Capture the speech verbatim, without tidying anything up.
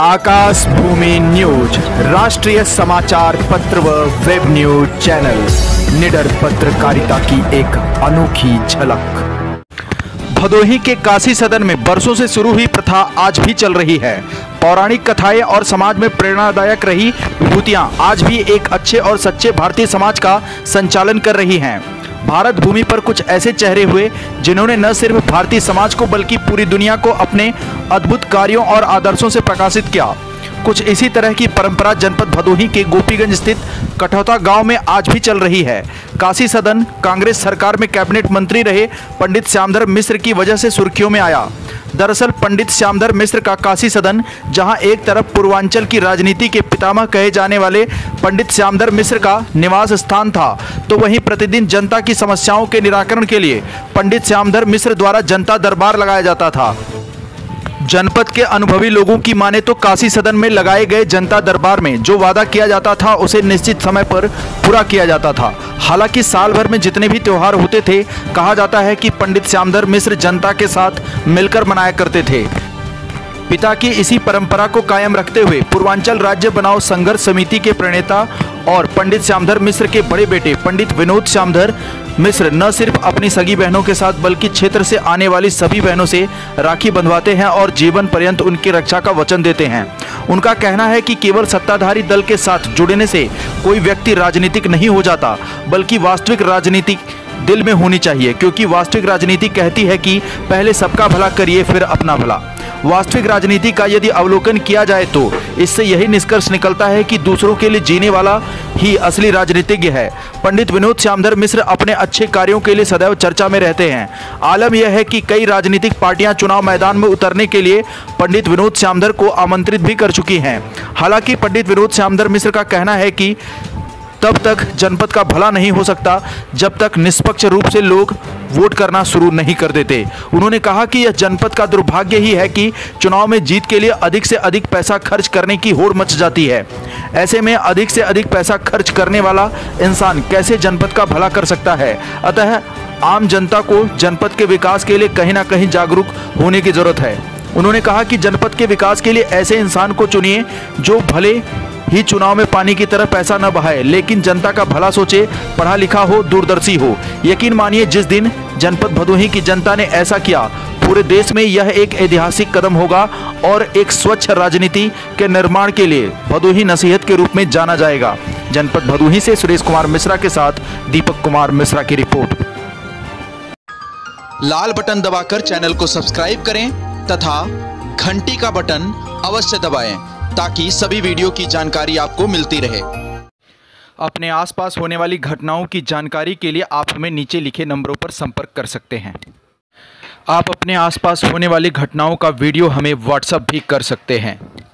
आकाश भूमि news राष्ट्रीय समाचार पत्र व वेब न्यूज चैनल, निडर पत्रकारिता की एक अनोखी झलक। भदोही के काशी सदन में बरसों से शुरू हुई प्रथा आज भी चल रही है। पौराणिक कथाएं और समाज में प्रेरणादायक रही विभूतियां आज भी एक अच्छे और सच्चे भारतीय समाज का संचालन कर रही हैं। भारत भूमि पर कुछ ऐसे चेहरे हुए जिन्होंने न सिर्फ भारतीय समाज को बल्कि पूरी दुनिया को अपने अद्भुत कार्यों और आदर्शों से प्रकाशित किया। कुछ इसी तरह की परंपरा जनपद भदोही के गोपीगंज स्थित कठौता गांव में आज भी चल रही है। काशी सदन कांग्रेस सरकार में कैबिनेट मंत्री रहे पंडित श्यामधर मिश्र की वजह से सुर्खियों में आया। दरअसल पंडित श्यामधर मिश्र का काशी सदन, जहां एक तरफ पूर्वांचल की राजनीति के पितामह कहे जाने वाले पंडित श्यामधर मिश्र का निवास स्थान था, तो वहीं प्रतिदिन जनता की समस्याओं के निराकरण के लिए पंडित श्यामधर मिश्र द्वारा जनता दरबार लगाया जाता था। जनपद के अनुभवी लोगों की माने तो काशी सदन में लगाए गए जनता दरबार में जो वादा किया जाता था उसे निश्चित समय पर पूरा किया जाता था। हालांकि साल भर में जितने भी त्यौहार होते थे, कहा जाता है कि पंडित श्यामधर मिश्र जनता के साथ मिलकर मनाया करते थे। पिता की इसी परंपरा को कायम रखते हुए पूर्वांचल राज्य बनाओ संघर्ष समिति के प्रणेता और पंडित श्यामधर मिश्र के बड़े बेटे पंडित विनोद श्यामधर मिश्र न सिर्फ अपनी सगी बहनों के साथ बल्कि क्षेत्र से आने वाली सभी बहनों से राखी बंधवाते हैं और जीवन पर्यंत उनकी रक्षा का वचन देते हैं। उनका कहना है कि केवल सत्ताधारी दल के साथ जुड़ने से कोई व्यक्ति राजनीतिक नहीं हो जाता, बल्कि वास्तविक राजनीतिक दिल में होनी चाहिए, क्योंकि वास्तविक राजनीति कहती है कि पहले सबका भला करिए फिर अपना भला। वास्तविक राजनीति का यदि अवलोकन किया जाए तो इससे यही निष्कर्ष निकलता है कि दूसरों के लिए जीने वाला ही असली राजनीतिज्ञ है। पंडित विनोद श्यामधर मिश्र अपने अच्छे कार्यों के लिए सदैव चर्चा में रहते हैं। आलम यह है कि कई राजनीतिक पार्टियां चुनाव मैदान में उतरने के लिए पंडित विनोद श्यामधर को आमंत्रित भी कर चुकी हैं। हालांकि पंडित विनोद श्यामधर मिश्र का कहना है कि तब तक जनपद का भला नहीं हो सकता जब तक निष्पक्ष रूप से लोग वोट करना शुरू नहीं कर देते। उन्होंने कहा कि यह जनपद का दुर्भाग्य ही है कि चुनाव में जीत के लिए अधिक से अधिक पैसा खर्च करने की होड़ मच जाती है। ऐसे में अधिक से अधिक पैसा खर्च करने वाला इंसान कैसे जनपद का भला कर सकता है। अतः आम जनता को जनपद के विकास के लिए कहीं ना कहीं जागरूक होने की जरूरत है। उन्होंने कहा कि जनपद के विकास के लिए ऐसे इंसान को चुनिए जो भले ही चुनाव में पानी की तरह पैसा न बहाए, लेकिन जनता का भला सोचे, पढ़ा लिखा हो, दूरदर्शी हो। यकीन मानिए, जिस दिन जनपद भदोही की जनता ने ऐसा किया, पूरे देश में यह एक ऐतिहासिक कदम होगा और एक स्वच्छ राजनीति के निर्माण के लिए भदोही नसीहत के रूप में जाना जाएगा। जनपद भदोही से सुरेश कुमार मिश्रा के साथ दीपक कुमार मिश्रा की रिपोर्ट। लाल बटन दबाकर चैनल को सब्सक्राइब करें तथा घंटी का बटन अवश्य दबाएं ताकि सभी वीडियो की जानकारी आपको मिलती रहे। अपने आसपास होने वाली घटनाओं की जानकारी के लिए आप हमें नीचे लिखे नंबरों पर संपर्क कर सकते हैं। आप अपने आसपास होने वाली घटनाओं का वीडियो हमें व्हाट्सएप भी कर सकते हैं।